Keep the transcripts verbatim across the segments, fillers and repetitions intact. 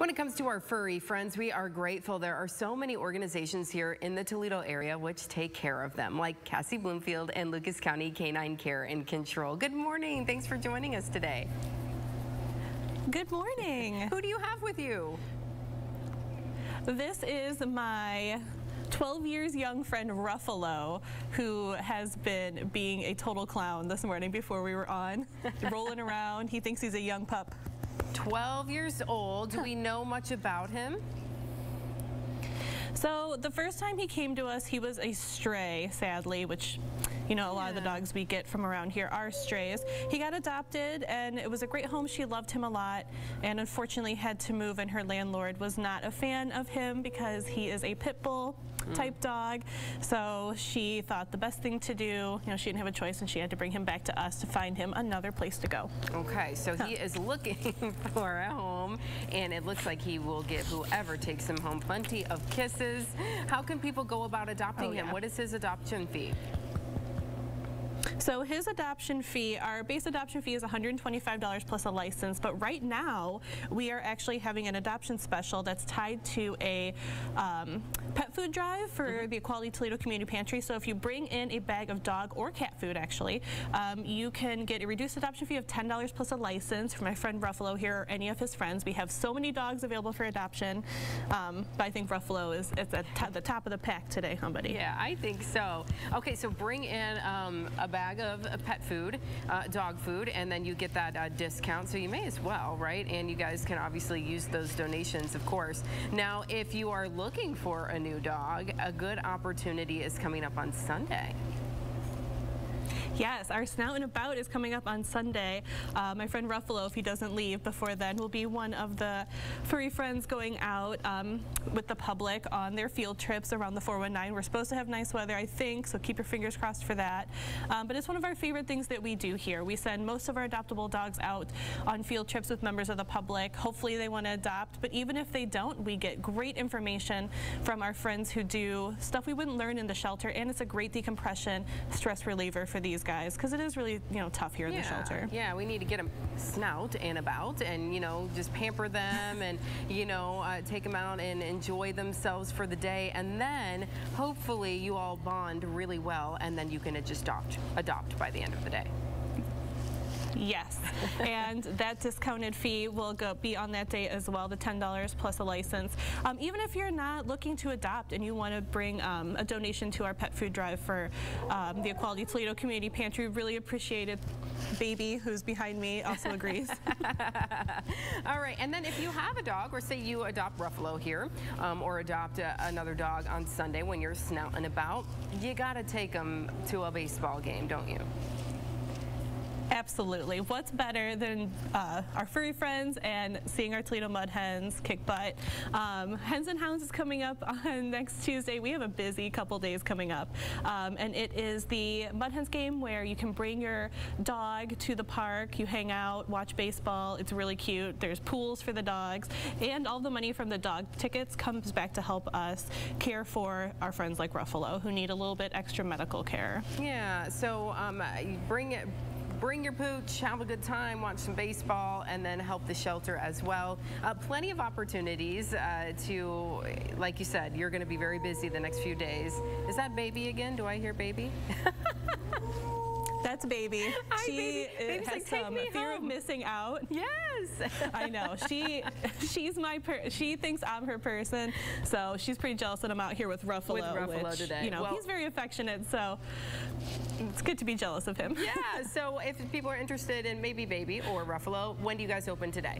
When it comes to our furry friends, we are grateful there are so many organizations here in the Toledo area which take care of them, like Cassie Bloomfield and Lucas County Canine Care and Control. Good morning. Thanks for joining us today. Good morning. Who do you have with you? This is my twelve years young friend Ruffalo, who has been being a total clown this morning before we were on, rolling around. He thinks he's a young pup. twelve years old. Do we know much about him? So the first time he came to us, he was a stray, sadly, which, you know, a lot yeah. of the dogs we get from around here are strays. He got adopted, and it was a great home. She loved him a lot, and unfortunately had to move, and her landlord was not a fan of him because he is a pit bull mm. type dog. So she thought the best thing to do, you know, she didn't have a choice, and she had to bring him back to us to find him another place to go. Okay, so huh. he is looking for a home, and it looks like he will get whoever takes him home plenty of kisses. How can people go about adopting oh, yeah. him? What is his adoption fee? So his adoption fee, our base adoption fee is one hundred twenty-five dollars plus a license, but right now we are actually having an adoption special that's tied to a um, pet food drive for mm-hmm. the Equality Toledo Community Pantry. So if you bring in a bag of dog or cat food, actually, um, you can get a reduced adoption fee of ten dollars plus a license for my friend Ruffalo here or any of his friends. We have so many dogs available for adoption, um, but I think Ruffalo is at the, t the top of the pack today, huh, buddy? Yeah, I think so. Okay, so bring in um, a bag of pet food, uh, dog food, and then you get that uh, discount, so you may as well, right? And you guys can obviously use those donations, of course. Now, if you are looking for a new dog, a good opportunity is coming up on Sunday. Yes, our Snout and About is coming up on Sunday. Uh, my friend Ruffalo, if he doesn't leave before then, will be one of the furry friends going out um, with the public on their field trips around the four one nine. We're supposed to have nice weather, I think, so keep your fingers crossed for that. Um, but it's one of our favorite things that we do here. We send most of our adoptable dogs out on field trips with members of the public. Hopefully they want to adopt, but even if they don't, we get great information from our friends who do stuff we wouldn't learn in the shelter, and it's a great decompression, stress reliever for these guys, because it is really, you know, tough here in yeah, the shelter. Yeah, we need to get them Snout and About, and, you know, just pamper them and, you know, uh, take them out and enjoy themselves for the day, and then hopefully you all bond really well, and then you can just adopt, adopt by the end of the day. Yes, and that discounted fee will go be on that day as well, the ten dollars plus a license. Um, even if you're not looking to adopt and you want to bring um, a donation to our pet food drive for um, the Equality Toledo Community Pantry, really appreciate it. Baby, who's behind me, also agrees. All right, and then if you have a dog, or say you adopt Ruffalo here, um, or adopt a, another dog on Sunday when you're snouting about, you got to take them to a baseball game, don't you? Absolutely. What's better than uh, our furry friends and seeing our Toledo Mud Hens kick butt? Um, Hens and Hounds is coming up on next Tuesday. We have a busy couple days coming up. Um, and it is the Mud Hens game where you can bring your dog to the park. You hang out, watch baseball. It's really cute. There's pools for the dogs. And all the money from the dog tickets comes back to help us care for our friends like Ruffalo, who need a little bit extra medical care. Yeah, so um, bring it. Bring your pooch, have a good time, watch some baseball, and then help the shelter as well. Uh, plenty of opportunities uh, to, like you said, you're going to be very busy the next few days. Is that baby again? Do I hear baby? That's baby. Hi, she baby. Baby's has like, some fear home. Of missing out. Yes. I know. She she's my per she thinks I'm her person, so she's pretty jealous that I'm out here with Ruffalo. With Ruffalo which, today. You know, well, he's very affectionate, so it's good to be jealous of him. Yeah. So if people are interested in maybe baby or Ruffalo, when do you guys open today?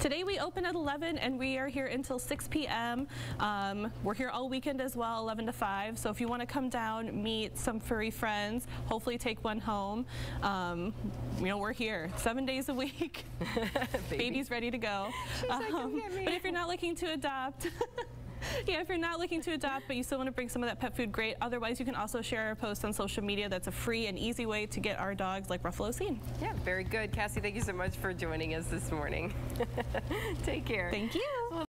Today we open at eleven, and we are here until six P M Um, we're here all weekend as well, eleven to five. So if you want to come down, meet some furry friends, hopefully take one home. Um, you know, we're here seven days a week. Baby. Baby's ready to go. She's um, like, "Come get me." But if you're not looking to adopt. Yeah, if you're not looking to adopt, but you still want to bring some of that pet food, great. Otherwise, you can also share our posts on social media. That's a free and easy way to get our dogs like Ruffalo seen. Yeah, very good. Cassie, thank you so much for joining us this morning. Take care. Thank you.